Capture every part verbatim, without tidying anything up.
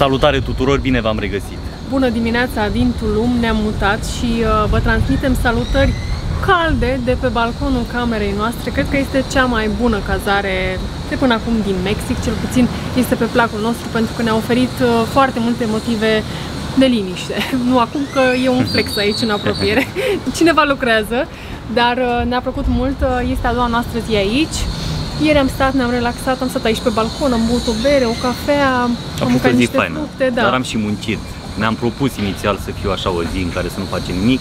Salutare tuturor, bine v-am regăsit! Bună dimineața din Tulum, ne-am mutat și uh, vă transmitem salutări calde de pe balconul camerei noastre. Cred că este cea mai bună cazare de până acum din Mexic, cel puțin este pe placul nostru pentru că ne-a oferit uh, foarte multe motive de liniște. Nu acum că e un flex aici în apropiere, cineva lucrează, dar uh, ne-a plăcut mult, uh, este a doua noastră zi aici. Ieri am stat, ne-am relaxat, am stat aici pe balcon, am băut o bere, o cafea, am mâncat niște fructe, da. Dar am și muncit. Ne-am propus inițial să fiu așa o zi în care să nu facem nimic,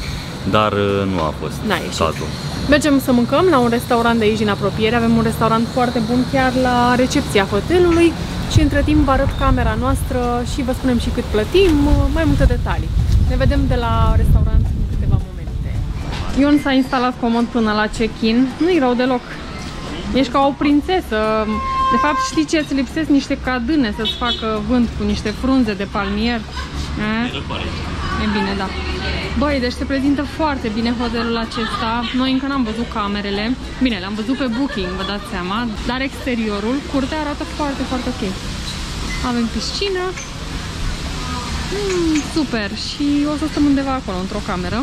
dar nu a fost cazul. Mergem să mâncăm la un restaurant de aici din apropiere, avem un restaurant foarte bun chiar la recepția hotelului și între timp vă arăt camera noastră și vă spunem și cât plătim, mai multe detalii. Ne vedem de la restaurant în câteva momente. Ion s-a instalat comod până la check-in, nu-i rău deloc. Ești ca o prințesă. De fapt, știi ce? Îți lipsesc niște cadâne să-ți facă vânt cu niște frunze de palmier. E? E bine, da. Băi, deci se prezintă foarte bine hotelul acesta. Noi încă n-am văzut camerele. Bine, le-am văzut pe Booking, vă dați seama. Dar exteriorul, curtea arată foarte, foarte ok. Avem piscină. Mm, super. Și o să stăm undeva acolo, într-o cameră.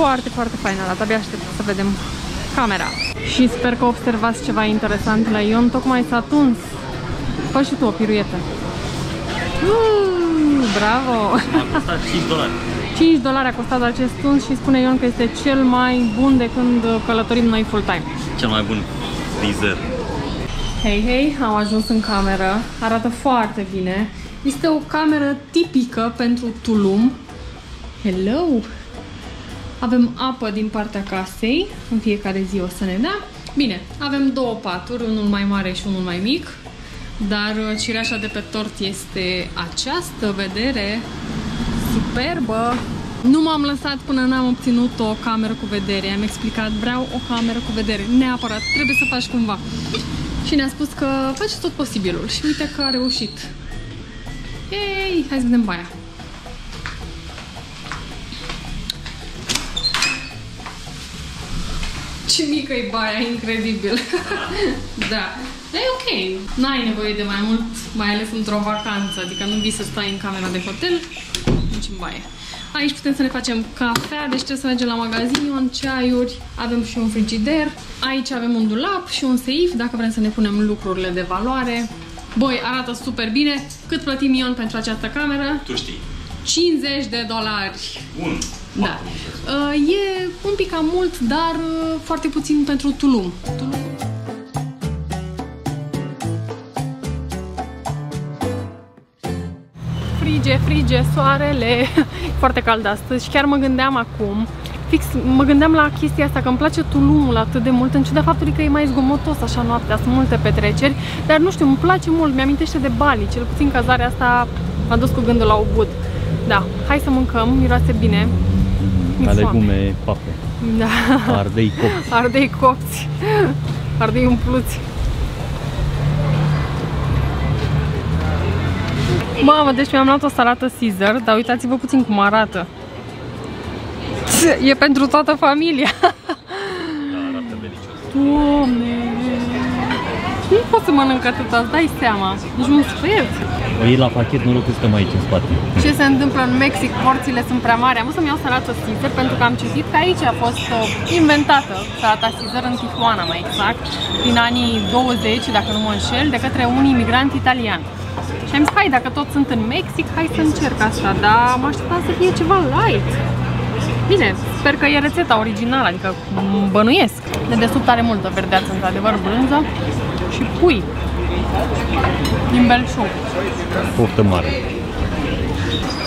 Foarte, foarte faină arată. Abia aștept să vedem camera. Și sper că observați ceva interesant la Ion, tocmai s-a tuns. Fă și tu o piruietă. Uuu, bravo! A costat cinci dolari. cinci dolari a costat acest tuns și spune Ion că este cel mai bun de când călătorim noi full-time. Cel mai bun frizer. Hei, hei, am ajuns în cameră. Arată foarte bine. Este o cameră tipică pentru Tulum. Hello! Avem apă din partea casei, în fiecare zi o să ne dea. Bine, avem două paturi, unul mai mare și unul mai mic, dar cireașa de pe tort este această vedere superbă. Nu m-am lăsat până n-am obținut o cameră cu vedere, am explicat, vreau o cameră cu vedere, neapărat, trebuie să faci cumva. Și ne-a spus că face tot posibilul și uite că a reușit. Yay! Hai să vedem baia. Ce mică e baia, incredibil. Da, dar e ok. N-ai nevoie de mai mult, mai ales într-o vacanță, adică nu vii să stai în camera de hotel, nici în baie. Aici putem să ne facem cafea, deci trebuie să mergem la magazin, în ceaiuri, avem și un frigider. Aici avem un dulap și un seif, dacă vrem să ne punem lucrurile de valoare. Băi, arată super bine. Cât plătim, Ion, pentru această cameră? Tu știi. cincizeci de dolari. Bun. Da. E un pic cam mult, dar foarte puțin pentru Tulum. Tulum. Frige, frige, soarele. Foarte cald astăzi și chiar mă gândeam acum, fix mă gândeam la chestia asta, că îmi place Tulumul atât de mult, în ciuda faptului că e mai zgomotos așa noaptea, sunt multe petreceri, dar nu știu, îmi place mult, mi-amintește de Bali, cel puțin cazarea asta m-a dus cu gândul la Ubud. Da, hai să mâncăm, miroase bine. Ca legume, pape. Da. Ardei copți. Ardei copți. Ardei umpluți. Mamă, deci mi-am luat o salată Caesar, dar uitați-vă puțin cum arată. E pentru toată familia. Da, arată delicios. Doamne! Nu pot să mănânc atâta, îți dai seama. Nici nu-mi sfert. Ei la pachet, noroc că stăm aici în spate. Ce se întâmplă în Mexic? Porțile sunt prea mari. Am vrut să-mi iau salată Caesar pentru că am citit că aici a fost inventată salata Caesar, în Tijuana mai exact, din anii douăzeci, dacă nu mă înșel, de către un imigrant italian. Și am zis, hai, dacă toți sunt în Mexic, hai să încerc asta, dar mă așteptam să fie ceva light. Bine, sper că e rețeta originală, adică bănuiesc. De desubt are multă verdeață, într-adevăr, brânză și pui din belșug. Poftă mare.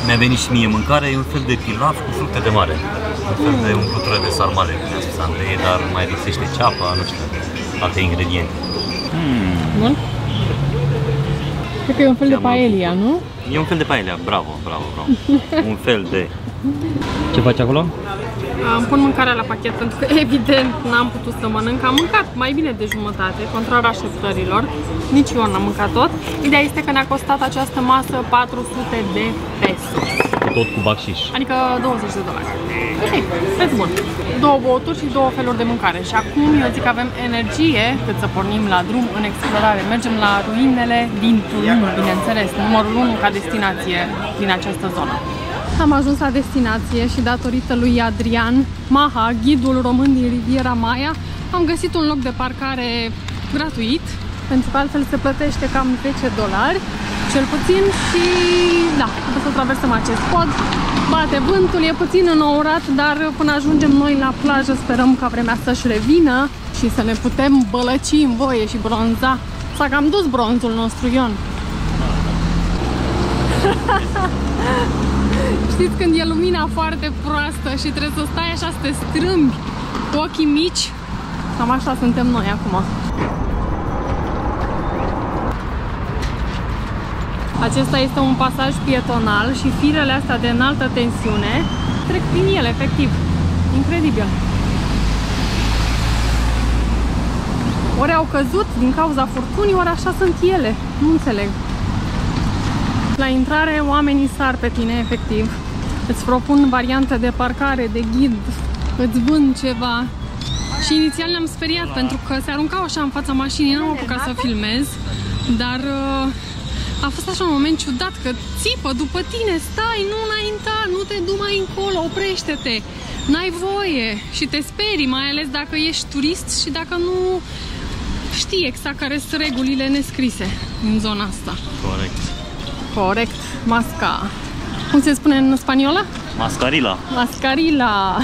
Mi-a venit și mie mâncare, e un fel de pilaf cu fructe de mare. Un fel mm. de umplutură de sarmale, cum a spus Andrei, dar mai lipsește ceapa, nu știu, alte ingrediente. Mm. Bun? Cred că e un fel de paelia, nu? E un fel de paelia, bravo, bravo, bravo. Un fel de... Ce faci acolo? Îmi pun mâncarea la pachet pentru că evident n-am putut să mănânc. Am mâncat mai bine de jumătate, contrar așteptărilor. Nici eu n-am mâncat tot. Ideea este că ne-a costat această masă patru sute de pesos. Tot cu baxiș. Adică douăzeci de dolari. Ei, preț bun. Două băuturi și două feluri de mâncare. Și acum eu zic că avem energie cât să pornim la drum în explorare. Mergem la ruinele din Tulum, bineînțeles, numărul unu ca destinație din această zonă. Am ajuns la destinație și datorită lui Adrian Maha, ghidul român din Riviera Maya, am găsit un loc de parcare gratuit, pentru că altfel se plătește cam zece dolari, cel puțin, și da, trebuie să traversăm acest pod. Bate vântul, e puțin înourat, dar până ajungem noi la plajă sperăm ca vremea să-și revină și să ne putem bălăci în voie și bronza. S-a cam dus bronzul nostru, Ion. Știți când e lumina foarte proastă și trebuie să stai așa să te strâmbi cu ochii mici? Cam așa suntem noi acum. Acesta este un pasaj pietonal și firele astea de înaltă tensiune trec prin ele, efectiv. Incredibil. Ori au căzut din cauza furtunii, ori așa sunt ele. Nu înțeleg. La intrare, oamenii sar pe tine, efectiv. Îți propun variante de parcare, de ghid, îți vând ceva. Și inițial ne-am speriat pentru că se aruncau așa în fața mașinii, n-am apucat să filmez, dar a fost așa un moment ciudat că țipă după tine, stai, nu înainta, nu te du mai încolo, oprește-te, n-ai voie și te sperii, mai ales dacă ești turist și dacă nu știi exact care sunt regulile nescrise în zona asta. Corect. Corect, masca. Cum se spune în spaniola? Mascarila. Mascarila.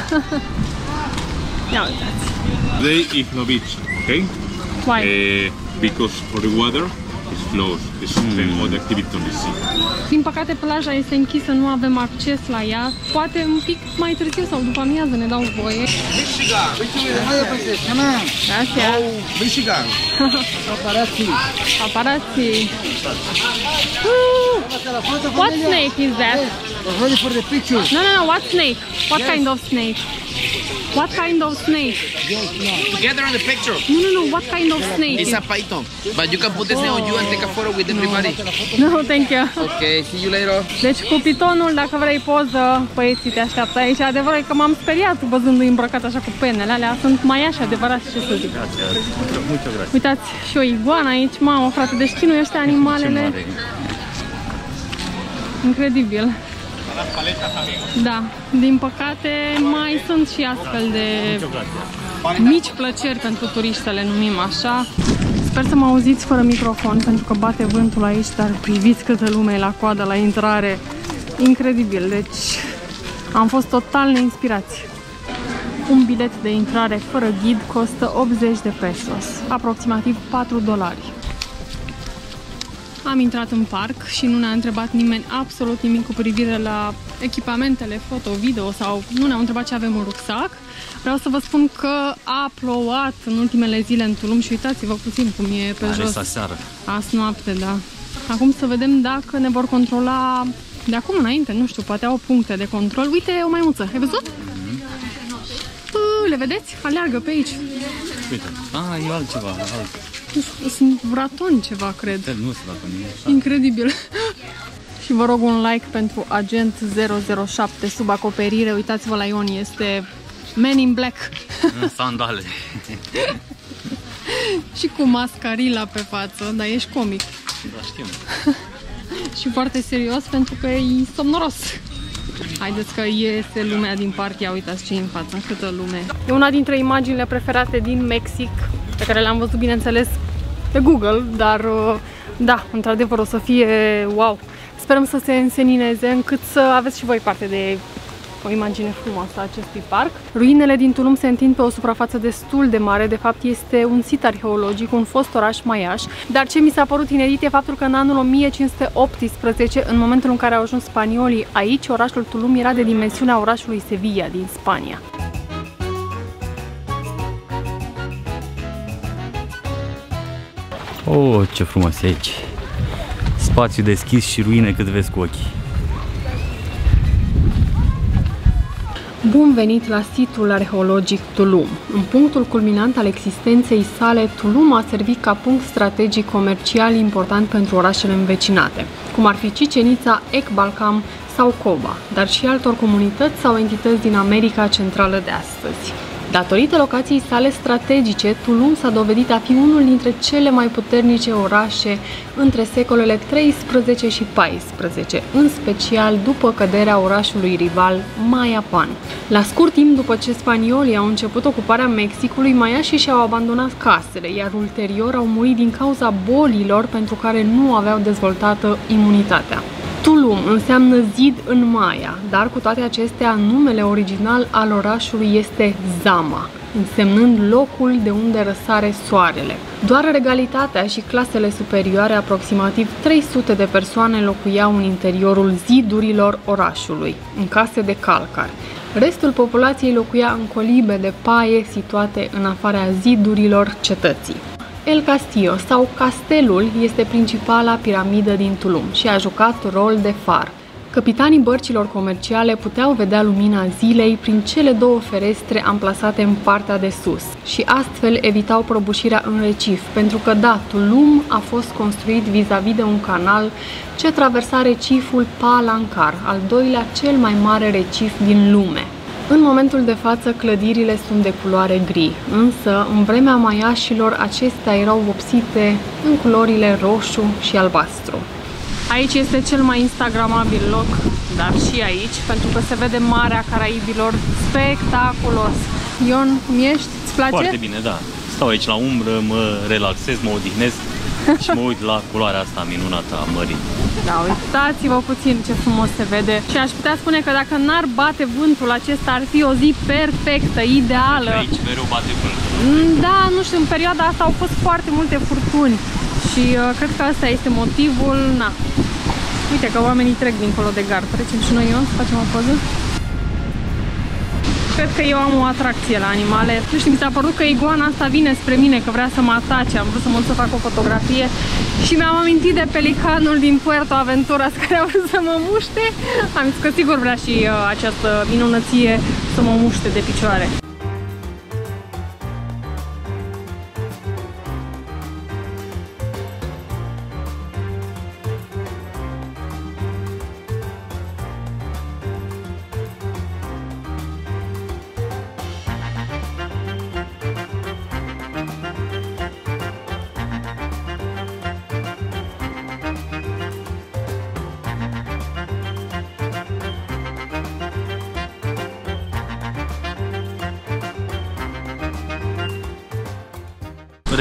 Ia uitați. Today is no beach, okay? Why? Uh, because for the water is closed. It's mm. all the activity on the sea. Din păcate plaja este închisă, nu avem acces la ea. Poate un pic mai târziu sau după amiază ne dau voie. Michigan. Michigan. Michigan. Paparazzi. Paparazzi. What snake is that? We're ready for the picture. No, no, no. What snake? What yes. kind of snake? What kind of snake? Yes, no. Together on the picture. No, no, no. What kind of snake? It's a python. But you can put the snake on you and take a photo with everybody. No, thank you. Okay, see you later. Deci cu pitonul, dacă vrei poză, băieții te așteaptă aici. Adevărul e că m-am speriat văzându-i îmbrăcat așa cu penele alea. Sunt maiași adevărați, ce să zic. Uitați și o iguană aici. Mamă, frate, deci chinuie ăștia animalele. Incredibil. Da, din păcate mai sunt și astfel de mici plăceri pentru turiști, să le numim așa. Sper să mă auziți fără microfon pentru că bate vântul aici, dar priviți câtă lume e la coadă la intrare. Incredibil, deci am fost total neinspirați. Un bilet de intrare fără ghid costă optzeci de pesos, aproximativ patru dolari. Am intrat în parc și nu ne-a întrebat nimeni absolut nimic cu privire la echipamentele foto-video sau nu ne-au întrebat ce avem în rucsac. Vreau să vă spun că a plouat în ultimele zile în Tulum și uitați-vă puțin cum e pe jos. Aseară. Azi noapte, da. Acum să vedem dacă ne vor controla de acum înainte, nu știu, poate au puncte de control. Uite, o maimuță, ai văzut? Mm. Le vedeți? Aleargă pe aici. Uite, a, e altceva, altceva. Sunt ratoni ceva, cred. Nu sunt ratoni. Incredibil. Și vă rog un like pentru agent zero zero șapte sub acoperire. Uitați-vă la Ion, este Man in Black. În sandale. Și cu mascarila pe față, dar ești comic. Da, știu. Și foarte serios pentru că e somnoros. Haideți că iese lumea din parc. Ia uitați ce e în față, câtă lume. E una dintre imaginile preferate din Mexic, pe care le-am văzut, bineînțeles, pe Google, dar da, într-adevăr o să fie wow. Sperăm să se însenineze încât să aveți și voi parte de o imagine frumoasă a acestui parc. Ruinele din Tulum se întind pe o suprafață destul de mare, de fapt este un sit arheologic, un fost oraș maiaș, dar ce mi s-a părut inerit e faptul că în anul o mie cinci sute optsprezece, în momentul în care au ajuns spaniolii aici, orașul Tulum era de dimensiunea orașului Sevilla din Spania. Oh, ce frumos e aici! Spațiu deschis și ruine cât vezi cu ochii. Bun venit la situl arheologic Tulum. În punctul culminant al existenței sale, Tulum a servit ca punct strategic comercial important pentru orașele învecinate, cum ar fi Chichén Itzá, Ecbalcam sau Coba, dar și altor comunități sau entități din America Centrală de astăzi. Datorită locației sale strategice, Tulum s-a dovedit a fi unul dintre cele mai puternice orașe între secolele treisprezece și paisprezece, în special după căderea orașului rival Mayapan. La scurt timp după ce spaniolii au început ocuparea Mexicului, maiașii și-au abandonat casele, iar ulterior au murit din cauza bolilor pentru care nu aveau dezvoltată imunitatea. Tulum înseamnă zid în Maya, dar cu toate acestea numele original al orașului este Zama, însemnând locul de unde răsare soarele. Doar regalitatea și clasele superioare, aproximativ trei sute de persoane, locuiau în interiorul zidurilor orașului, în case de calcar. Restul populației locuia în colibe de paie situate în afara zidurilor cetății. El Castillo sau Castelul este principala piramidă din Tulum și a jucat rol de far. Capitanii bărcilor comerciale puteau vedea lumina zilei prin cele două ferestre amplasate în partea de sus și astfel evitau prăbușirea în recif, pentru că da, Tulum a fost construit vis-a-vis de un canal ce traversa reciful Palancar, al doilea cel mai mare recif din lume. În momentul de față, clădirile sunt de culoare gri, însă, în vremea maiașilor, acestea erau vopsite în culorile roșu și albastru. Aici este cel mai instagramabil loc, dar și aici, pentru că se vede Marea Caraibilor spectaculos. Ion, mi-ești? Îți place? Foarte bine, da. Stau aici la umbră, mă relaxez, mă odihnesc și mă uit la culoarea asta minunată a mării. Da, uitați-vă puțin ce frumos se vede și aș putea spune că dacă n-ar bate vântul, acesta ar fi o zi perfectă, ideală. Deci aici mereu bate vântul. Da, nu știu, în perioada asta au fost foarte multe furtuni și uh, cred că asta este motivul. Na. Uite că oamenii trec dincolo de gard. Trecem și noi, eu, să facem o poză. Cred că eu am o atracție la animale. Nu știu, mi s-a părut că iguana asta vine spre mine, că vrea să mă atace. Am vrut să mă duc să fac o fotografie și mi-am amintit de pelicanul din Puerto Aventuras care a vrut să mă muște. Am zis că sigur vrea și uh, această minunăție să mă muște de picioare.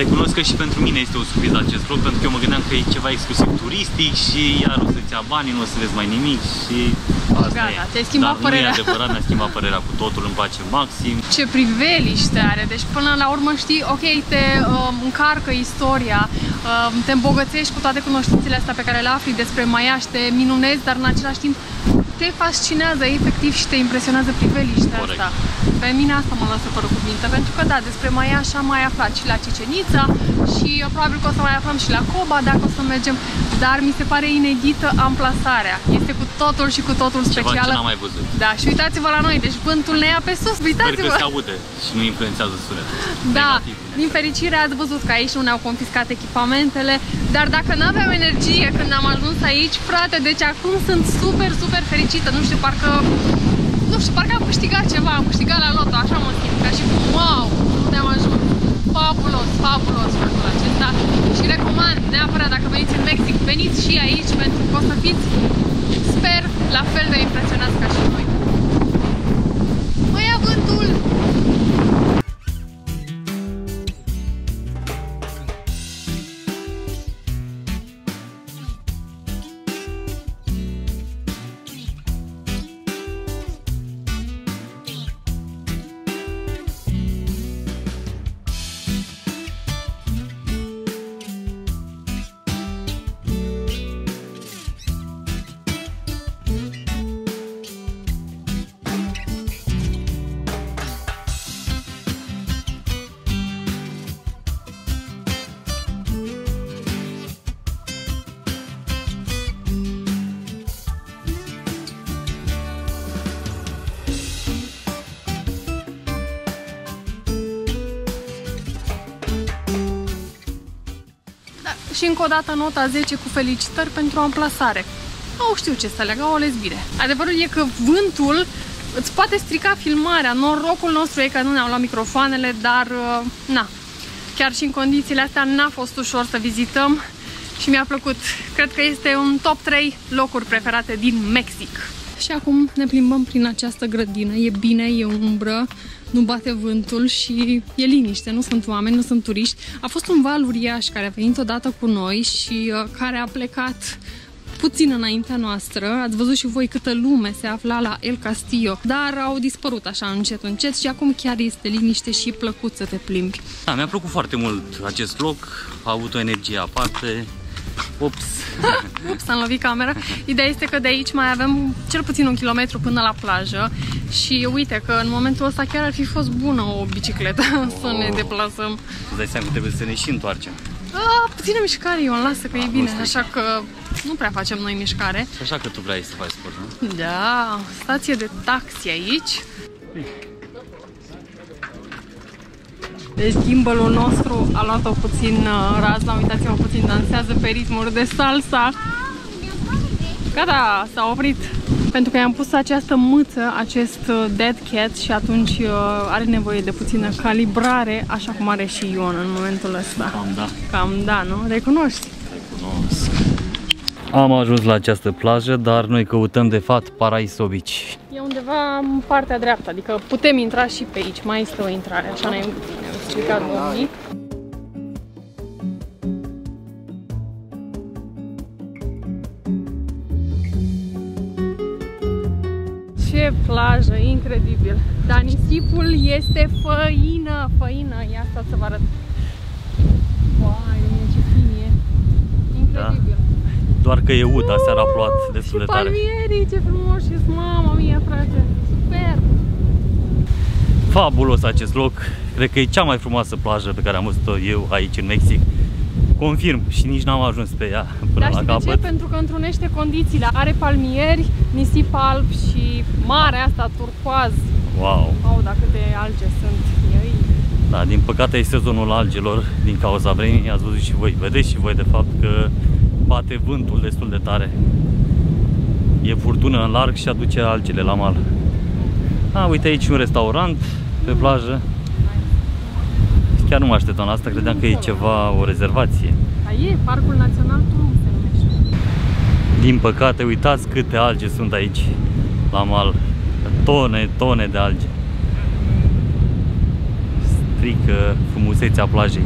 Recunosc că și pentru mine este o surpriză acest loc, pentru că eu mă gândeam că e ceva exclusiv turistic și iar o să-ți ia banii, nu o să vezi mai nimic și asta gata, e. Te-ai schimbat părerea. Nu e adevărat, mi-a schimbat părerea cu totul, îmi place maxim. Ce priveliște are, deci până la urmă știi, ok, te uh, încarcă istoria, uh, te îmbogățești cu toate cunoștințele astea pe care le afli despre maiași, te minunezi, dar în același timp te fascinează efectiv și te impresionează priveliștea asta. Pe mine asta mă lasă fără cuvinte, pentru că da, despre Maiași am mai aflat și la Chichén Itzá și probabil că o să mai aflăm și la Coba dacă o să mergem, dar mi se pare inedită amplasarea. Este cu totul și cu totul specială. Ceva ce n-am mai văzut. Da, și uitați-vă la noi, deci vântul ne ia pe sus, uitați-vă! Sper că se aude și nu influențează sunetul. Da, din fericire ați văzut că aici nu ne-au confiscat echipamentele, dar dacă nu aveam energie când am ajuns aici, frate, deci acum sunt super, super fericită, nu știu, parcă... Nu știu, parcă am câștigat ceva, am câștigat la loto, așa mă simt, ca și cum, wow, unde am ajuns. Fabulos, fabulos locul acesta și recomand neapărat, dacă veniți în Mexic, veniți și aici, pentru că o să fiți, sper, la fel de impresionați ca și noi. Mă ia vântul! Și încă o dată nota zece cu felicitări pentru amplasare. Nu știu ce să lega, o lesbire. Adevărul e că vântul îți poate strica filmarea. Norocul nostru e că nu ne-au luat microfoanele, dar na. Chiar și în condițiile astea n-a fost ușor să vizităm și mi-a plăcut. Cred că este un top trei locuri preferate din Mexic. Și acum ne plimbăm prin această grădină. E bine, e umbră, nu bate vântul și e liniște. Nu sunt oameni, nu sunt turiști. A fost un val uriaș care a venit odată cu noi și care a plecat puțin înaintea noastră. Ați văzut și voi câtă lume se afla la El Castillo, dar au dispărut așa încet încet și acum chiar este liniște și plăcut să te plimbi. Da, mi-a plăcut foarte mult acest loc, a avut o energie aparte. Ups! Ups, am lovit camera. Ideea este că de aici mai avem cel puțin un kilometru până la plajă și uite că în momentul ăsta chiar ar fi fost bună o bicicletă oh. să ne deplasăm. Îți dai seama că trebuie să ne și întoarcem. A, puțină mișcare, Ion, lasă că a, e bine, așa că nu prea facem noi mișcare. Așa că tu vrei să faci sport, nu? Da, stație de taxi aici. Deci gimbalul nostru a luat-o puțin razna, uitați-vă puțin, dansează pe ritmuri de salsa. Gata, s-a oprit. Pentru că i-am pus această mâță, acest dead cat și atunci are nevoie de puțină calibrare, așa cum are și Ion în momentul ăsta. Cam da. Cam da, nu? Recunoști? Recunosc. Am ajuns la această plajă, dar noi căutăm de fapt Paraiso Beach. E undeva în partea dreaptă, adică putem intra și pe aici, mai este o intrare, așa ne-am explicat domnii. Ce plajă, incredibil! Dar nisipul este făină, făină, ia asta să vă arăt. Uai, ce fin e! Incredibil! Da. Doar că e ud, dar seara a plouat destul de tare. Și palmierii, ce frumos și mama mia, frate! Super! Fabulos acest loc! Cred că e cea mai frumoasă plajă pe care am văzut-o eu aici în Mexic. Confirm, și nici n-am ajuns pe ea până la capăt. De ce? Pentru că întrunește condițiile. Are palmieri, nisip alb și marea asta turcoaz. Wow! Wow, dacă de alge sunt ei. Da, din păcate e sezonul algelor din cauza vremii. Ați văzut și voi, vedeți și voi de fapt că bate vântul destul de tare. E furtună în larg și aduce algele la mal. A, uite aici un restaurant pe plajă. Chiar nu mă așteptam la asta, credeam că e ceva, o rezervație. A, e Parcul Național Tulum se numește. Din păcate, uitați câte alge sunt aici, la mal. Tone, tone de alge. Strică frumusețea plajei.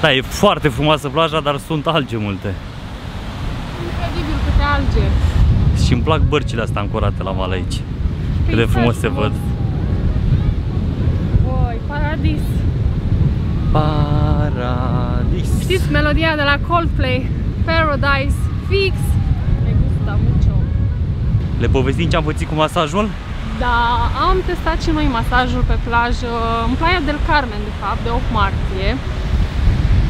Da, e foarte frumoasă plaja, dar sunt alge multe. Incredibil câte alge. Și îmi plac bărcile astea ancorate la mal aici. Cât de frumos se văd. Paradis. Paradis. Știți melodia de la Coldplay? Paradise Fix. Ne gusta mucho. Le povestim ce am pățit cu masajul? Da, am testat și noi masajul pe plajă, în Playa del Carmen, de fapt, de opt martie.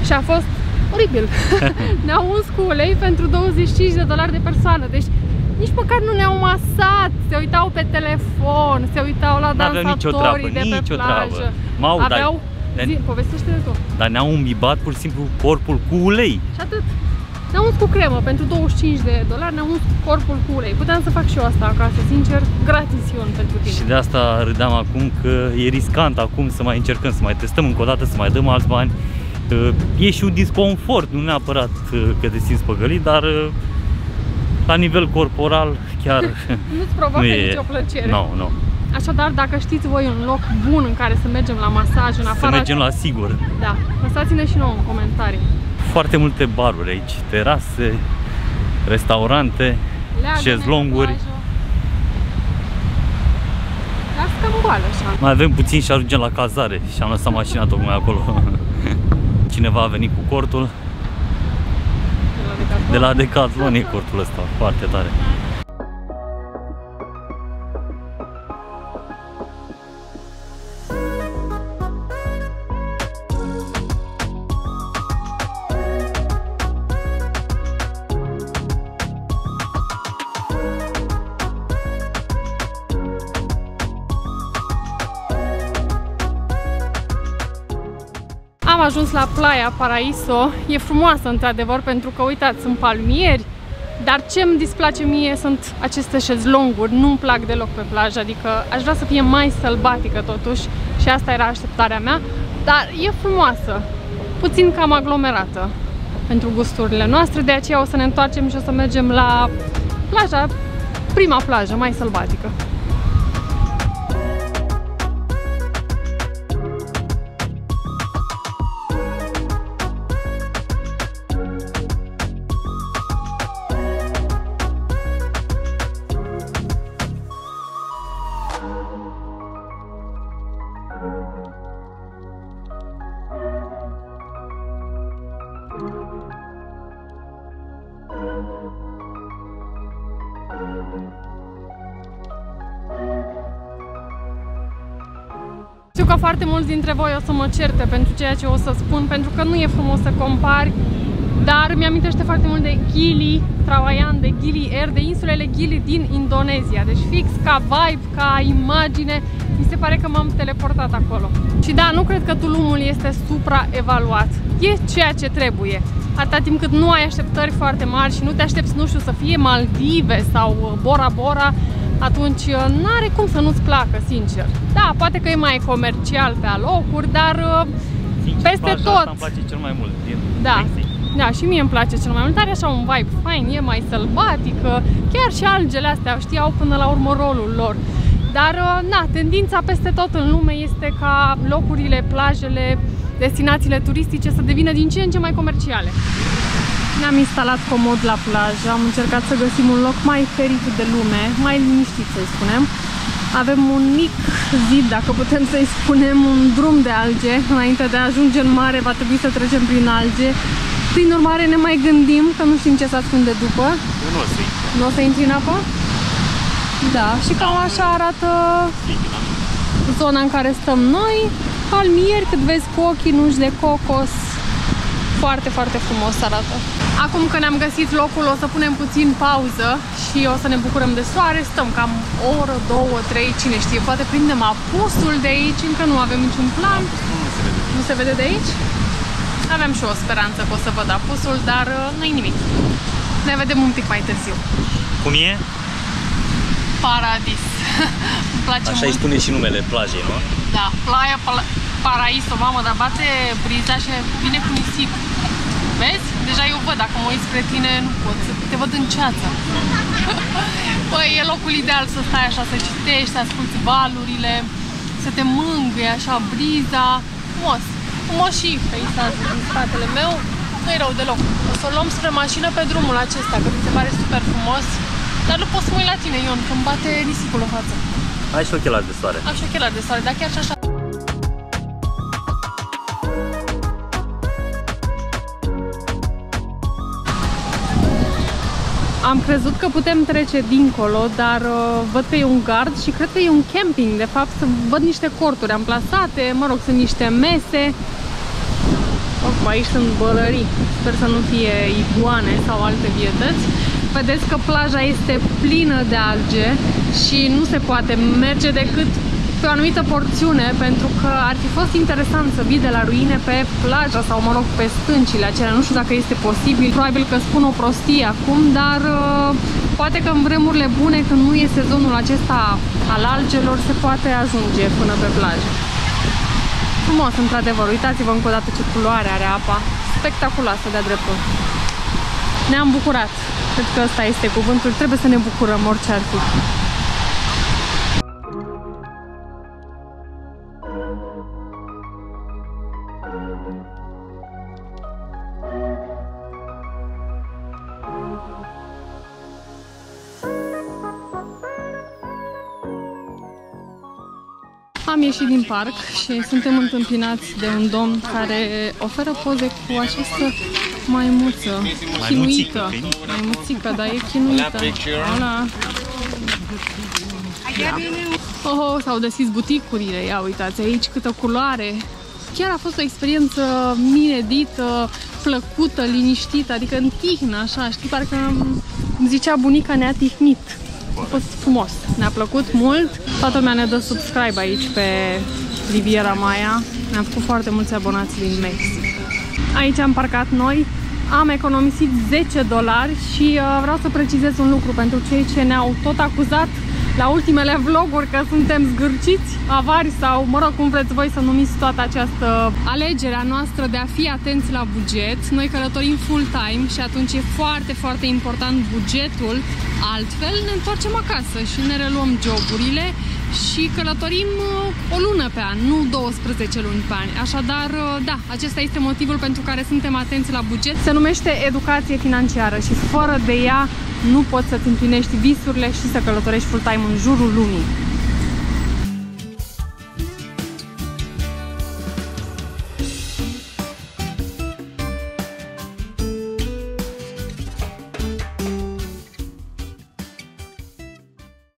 Și a fost oribil. Ne-au uns cu ulei pentru douăzeci și cinci de dolari de persoană. Deci nici măcar nu ne-au masat, se uitau pe telefon, se uitau la dansatorii de pe plajă. M-au, aveau... dar... Zi, povestește-le tu. Dar ne-au umbibat pur și simplu corpul cu ulei. Și atât. Ne-au uns cu cremă, pentru douăzeci și cinci de dolari ne-au uns corpul cu ulei. Puteam să fac și eu asta acasă, sincer, gratis, Ion, pentru tine. Și de asta râdeam acum că e riscant acum să mai încercăm, să mai testăm încă o dată, să mai dăm alți bani. E și un disconfort, nu neapărat că te simți păcălit, dar... La nivel corporal, chiar nu-ți provoacă nu e... nicio plăcere. No, no. Așadar, dacă știți voi un loc bun în care să mergem la masaj, în afară... Să mergem la sigur. Da. Lăsați-ne și nouă în comentarii. Foarte multe baruri aici. Terase, restaurante, șezlonguri. Dar stăm goală așa. Mai avem puțin și ajungem la cazare. Și am lăsat mașina tocmai acolo. Cineva a venit cu cortul. De la Decathlon e cortul ăsta, foarte tare. Am ajuns la Playa Paraiso. E frumoasă, într-adevăr, pentru că, uitați, sunt palmieri, dar ce îmi displace mie sunt aceste șezlonguri. Nu-mi plac deloc pe plajă, adică aș vrea să fie mai sălbatică totuși și asta era așteptarea mea, dar e frumoasă, puțin cam aglomerată pentru gusturile noastre, de aceea o să ne întoarcem și o să mergem la plaja, prima plajă mai sălbatică. Știu că foarte mulți dintre voi o să mă certe pentru ceea ce o să spun, pentru că nu e frumos să compari, dar mi-amintește foarte mult de Gili Trawayan, de Gili Air, de insulele Gili din Indonezia. Deci fix ca vibe, ca imagine, mi se pare că m-am teleportat acolo. Și da, nu cred că Tulumul este supraevaluat. E ceea ce trebuie. Atâta timp cât nu ai așteptări foarte mari și nu te aștepți, nu știu, să fie Maldive sau Bora Bora, atunci n-are cum să nu-ți placă, sincer. Da, poate că e mai comercial pe alocuri, dar sincer, peste tot asta îmi place cel mai mult din da. Mexic. Da, și mie îmi place cel mai mult, are așa un vibe fain, e mai sălbatică, chiar și algele astea știau până la urmă rolul lor. Dar, na, tendința peste tot în lume este ca locurile, plajele, destinațiile turistice să devină din ce în ce mai comerciale. Ne-am instalat comod la plajă, am încercat să găsim un loc mai ferit de lume, mai liniștit să-i spunem. Avem un mic zid, dacă putem să-i spunem, un drum de alge. Înainte de a ajunge în mare va trebui să trecem prin alge. Prin urmare ne mai gândim, că nu știm ce se ascunde după. Nu o să intri. Nu o să intri în apă? Da, și cam așa arată zona în care stăm noi. Palmieri, cât vezi cu ochii, nuci de cocos. Foarte, foarte frumos arată. Acum că ne-am găsit locul, o să punem puțin pauză și o să ne bucurăm de soare. Stăm cam o oră, două, trei, cine știe. Poate prindem apusul de aici, încă nu avem niciun plan. Nu se vede de aici? Aveam și o speranță că o să văd apusul, dar nu-i nimic. Ne vedem un pic mai târziu. Cum e? Paradis. Îmi place mult. Așa îi spune și numele plajei, nu? Da, Playa Paraiso, mamă, dar bate briza și vine cu nisip. Vezi? Deja eu văd, dacă mă uit spre tine, nu pot, te văd în ceață. Păi, e locul ideal să stai așa, să citești, să asculti valurile, să te mângâie așa briza. Frumos, frumos și peisajul din spatele meu, nu-i rău deloc. O să o luăm spre mașină pe drumul acesta, că mi se pare super frumos. Dar nu pot să mă uit la tine, Ion, că îmi bate nisipul în față. Ai și ochelari de soare. Am și ochelari de soare, dar chiar și așa. Am crezut că putem trece dincolo, dar uh, văd că e un gard și cred că e un camping, de fapt. Văd niște corturi amplasate, mă rog, sunt niște mese. Oricum, aici sunt bălării. Sper să nu fie iguane sau alte vietăți. Vedeți că plaja este plină de alge și nu se poate merge decât pe o anumită porțiune, pentru că ar fi fost interesant să vii de la ruine pe plaja sau, mă rog, pe stâncile acelea. Nu știu dacă este posibil, probabil că spun o prostie acum, dar uh, poate că în vremurile bune, când nu e sezonul acesta al algelor, se poate ajunge până pe plajă. Frumos, într-adevăr, uitați-vă încă o dată ce culoare are apa, spectaculoasă de-a dreptul. Ne-am bucurat, cred că ăsta este cuvântul, trebuie să ne bucurăm orice ar fi. Am ieșit din parc și suntem întâmpinați de un domn care oferă poze cu această maimuță chinuită. Maimuțică, dar e chinuită. Ala. Oh, oh, s-au deschis buticurile, ia uitați aici câtă culoare. Chiar a fost o experiență minedită, plăcută, liniștită, adică întihnă așa, știi, parcă îmi zicea bunica, ne-a tihnit. A fost frumos, ne-a plăcut mult. Toată lumea ne dă subscribe aici pe Riviera Maya. Ne-am făcut foarte mulți abonați din Mexic. Aici am parcat noi. Am economisit zece dolari și uh, vreau să precizez un lucru pentru cei ce ne-au tot acuzat la ultimele vloguri că suntem zgârciți, avari sau, mă rog, cum vreți voi să numiți toată această alegere a noastră de a fi atenți la buget. Noi călătorim full-time și atunci e foarte, foarte important bugetul. Altfel ne întoarcem acasă și ne reluăm joburile și călătorim o lună pe an, nu douăsprezece luni pe an. Așadar, da, acesta este motivul pentru care suntem atenți la buget. Se numește educație financiară și fără de ea nu poți să-ți împlinești visurile și să călătorești full-time în jurul lumii.